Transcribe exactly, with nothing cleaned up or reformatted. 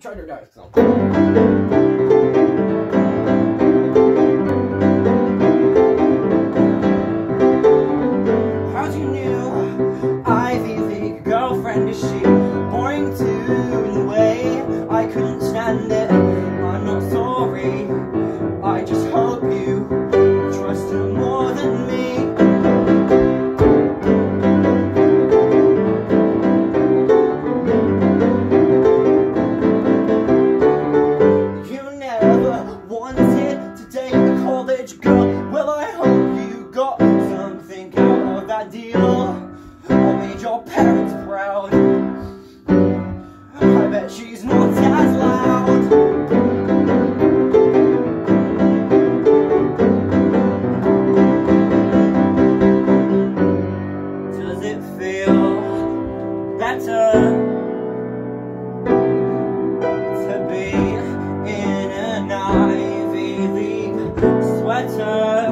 try to dice. How'd you knew Ivy League girlfriend is she? Boring too in a way, I couldn't stand it. I'm not sorry, I just hope you trust her more than me. To be in an Ivy League sweater.